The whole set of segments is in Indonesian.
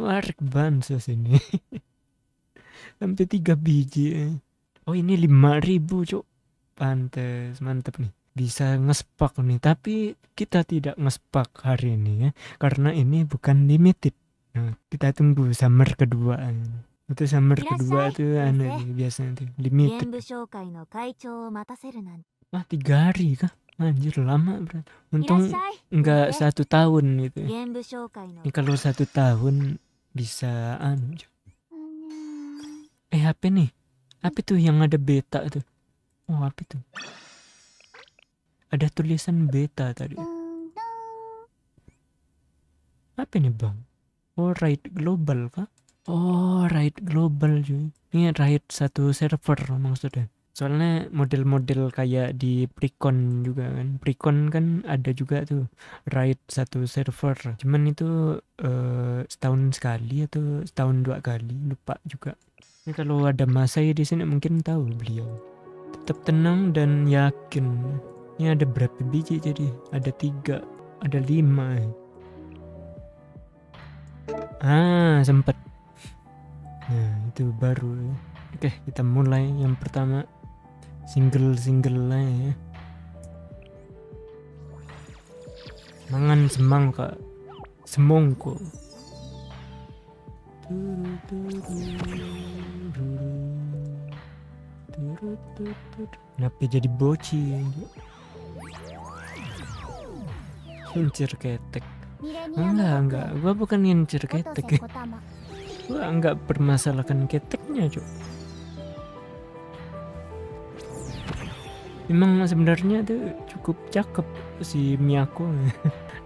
Merek bansos ini. Sampai 3 biji. Oh ini 5.000 cok. Pantes, mantep nih. Bisa ngespak nih, tapi kita tidak ngespak hari ini ya, karena ini bukan limited. Nah, kita tunggu summer kedua. Itu summer kedua tuh aneh biasanya tuh limited. Ah 3 hari kah? Anjir lama berat. Untung nggak 1 tahun gitu. Ini kalau 1 tahun bisa anjir. HP nih, apa tuh yang ada beta tuh? Oh apa tuh? Ada tulisan beta tadi. Apa ini bang? Oh raid global kah? Oh raid global cuy. Ini raid 1 server maksudnya. Soalnya model-model kayak di Precon juga kan. Precon kan ada juga tuh raid 1 server. Cuman itu setahun sekali atau setahun 2 kali, lupa juga. Ini kalau ada Masai di sini mungkin tahu beliau. Tetap tenang dan yakin. Ini ada berapa biji jadi? Ada 3, ada 5. Ah, sempat. Nah, itu baru. Oke, kita mulai yang pertama. Single-single lah ya. Mangan semangka. Semongko. Kenapa jadi boci ya? Ngincir ketek. Enggak, gua bukan ngincir ketek. Gua enggak permasalahkan keteknya, cok. Memang sebenarnya tuh cukup cakep si Miyako.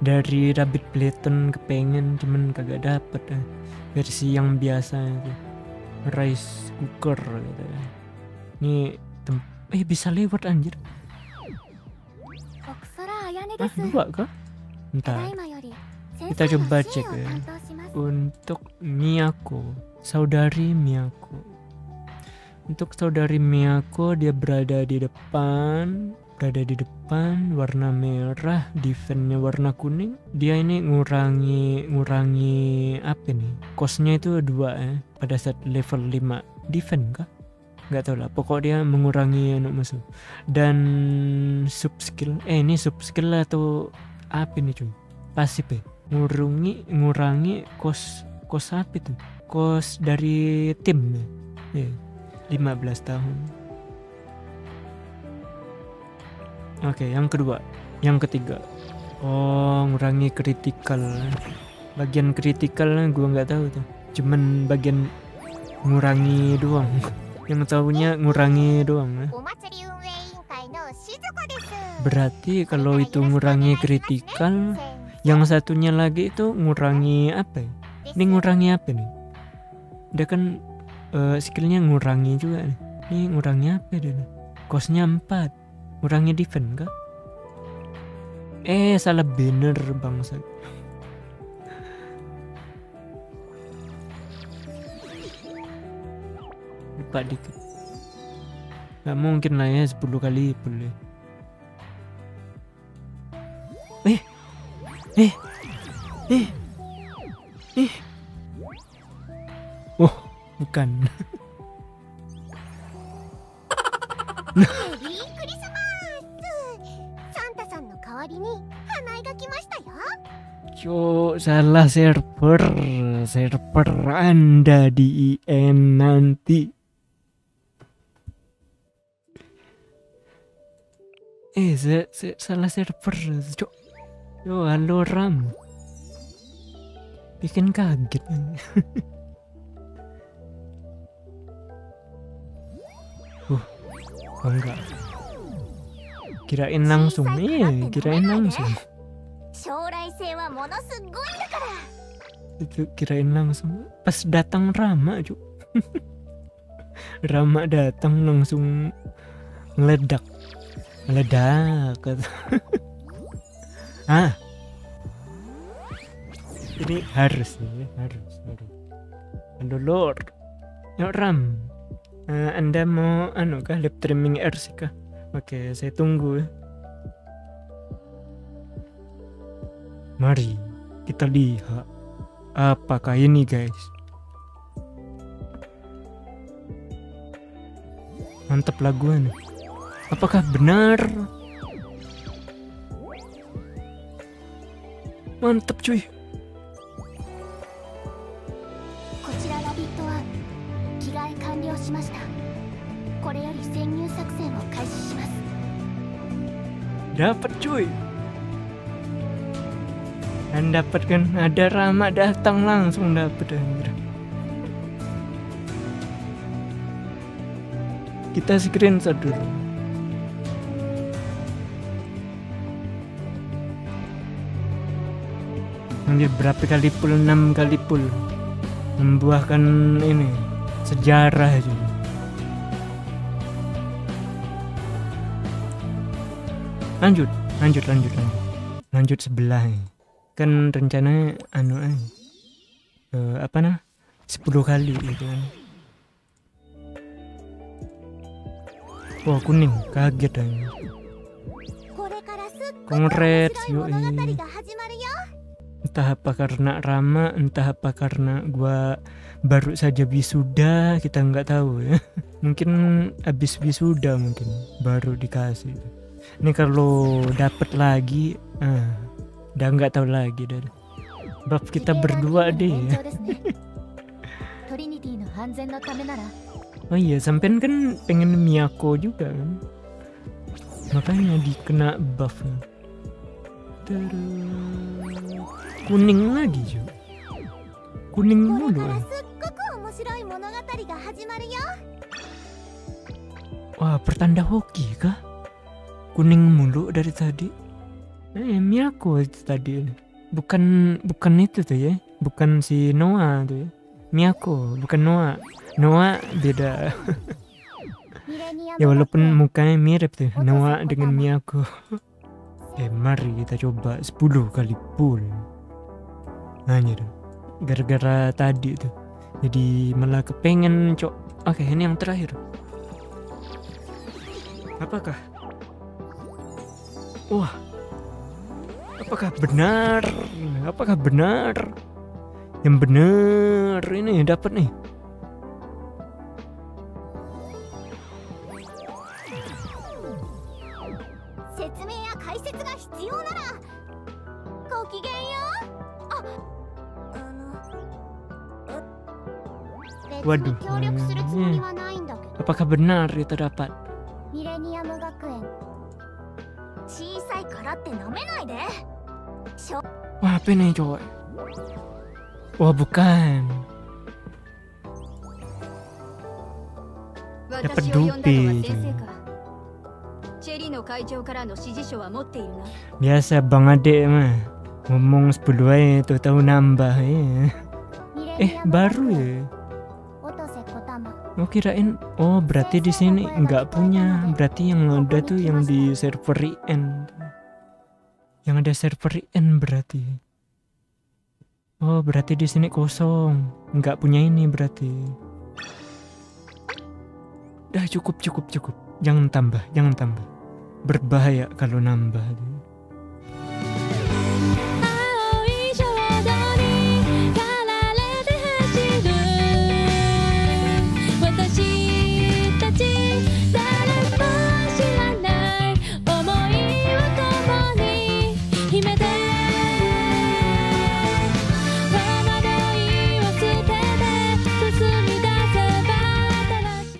Dari Rabbit Playton kepengen cuman kagak dapet. Versi yang biasa itu. Rice cooker gitu. Ini bisa lewat anjir. Ah, 2 kah? Entah. Kita coba cek ya. Untuk Miyako, saudari Miyako. Untuk saudari Miyako dia berada di depan, warna merah, defense-nya warna kuning. Dia ini ngurangi apa nih? Cost-nya itu 2 ya pada saat level 5. Defense kah? Nggak tahu lah, pokoknya dia mengurangi anak musuh. Dan sub skill atau apa ini cuy, pasif ya, ngurangi kos apa tuh, kos dari tim ya, 15 tahun. Oke, yang kedua, yang ketiga, oh ngurangi kritikal. Bagian kritikalnya gua nggak tahu tuh, cuman bagian ngurangi doang. Yang tahunya ngurangi doang ya. Berarti kalau itu ngurangi kritikal, yang satunya lagi itu ngurangi apa ya? Ini ngurangi apa nih? Dia kan skillnya ngurangi juga nih. Ini ngurangi apa dia? Costnya 4. Ngurangi defense kah? Salah banner bangsa. Lupa dikit. Gak mungkin lah ya 10 kali boleh. Oh bukan. Cuk, salah server. Server Anda di IM nanti. Salah server, cok. Yo, halo Ram. Bikin kaget. Enggak. Kirain langsung nih, kirain langsung. Itu kirain langsung. Pas datang Rama, cok. Rama datang langsung meledak. Meledak. Ah, ini harus nih, harus. Aduh Lord, yuk Ram, Anda mau anu kah, live streaming RC kah? Oke, saya tunggu. Mari kita lihat. Apakah ini, guys? Mantap laguan. Apakah benar? Mantap, cuy. Dapat, cuy. Dan dapat kan, ada Rama datang langsung dapat. Kita screenshot dulu. Ambil berapa kali pul? 6 kali pul. Membuahkan ini sejarah aja. Lanjut sebelah. Kan rencananya anu apa nah 10 kali gitu kan. Wah, kuning, kaget dong. Kongret, yoi. Entah apa karena Rama, entah apa karena gua baru saja wisuda, kita nggak tahu ya. Mungkin abis wisuda mungkin baru dikasih. Ini kalau dapet lagi, udah nggak tahu lagi dan bab kita berdua deh. Ya. Oh iya, sampean kan pengen Miyako juga kan, makanya dikena buff. Kuning lagi juga, kuning mulu. Wah, pertanda hoki kah? Kuning mulu dari tadi. Miyako tadi, bukan itu tuh ya, bukan si Noah tuh ya. Miyako, bukan Noah. Noah beda. Ya walaupun mukanya mirip tuh, Noah dengan Miyako. Mari kita coba 10 kali pull. Nanya dong, gara-gara tadi tuh jadi malah kepengen cok. Oke, ini yang terakhir. Apakah? Wah, apakah benar? Apakah benar? Yang benar ini dapat nih. Waduh, apakah benar itu dapat? Wah, apa ini coy? Wah, bukan. Dapat dupi. Biasa Bang Adek mah ngomong 10 aja itu tahu nambah ya. Baru ya. Mau kirain, oh berarti di sini nggak punya, berarti yang ada tuh yang di server IN, yang ada server IN berarti. Oh berarti di sini kosong, nggak punya ini berarti. Dah cukup, jangan tambah, berbahaya kalau nambah. He made